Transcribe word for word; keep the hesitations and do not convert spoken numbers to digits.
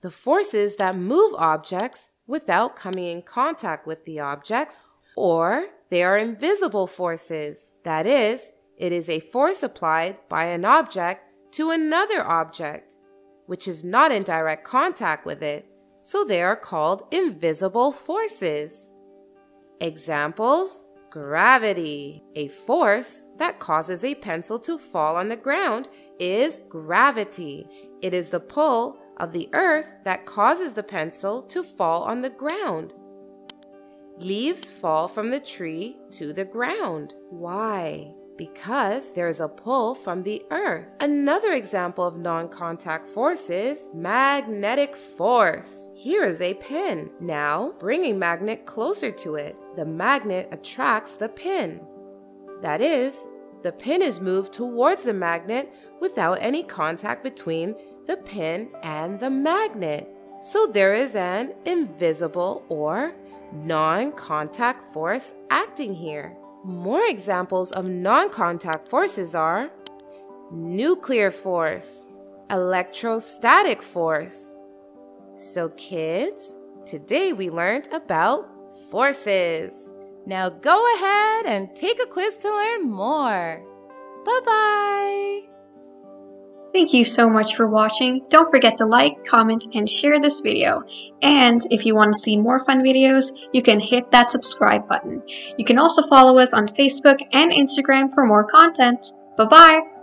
the forces that move objects without coming in contact with the objects, or they are invisible forces. That is, it is a force applied by an object to another object, which is not in direct contact with it, so they are called invisible forces. Examples: gravity. A force that causes a pencil to fall on the ground is gravity. It is the pull of the earth that causes the pencil to fall on the ground. Leaves fall from the tree to the ground. Why? Because there is a pull from the earth. Another example of non-contact force is magnetic force. Here is a pin. Now, bring a magnet closer to it. The magnet attracts the pin. That is, the pin is moved towards the magnet without any contact between the pin and the magnet. So there is an invisible or non-contact force acting here. More examples of non-contact forces are nuclear force, electrostatic force. So kids, today we learned about forces. Now go ahead and take a quiz to learn more. Bye-bye! Thank you so much for watching. Don't forget to like, comment, and share this video. And if you want to see more fun videos, you can hit that subscribe button. You can also follow us on Facebook and Instagram for more content. Bye-bye!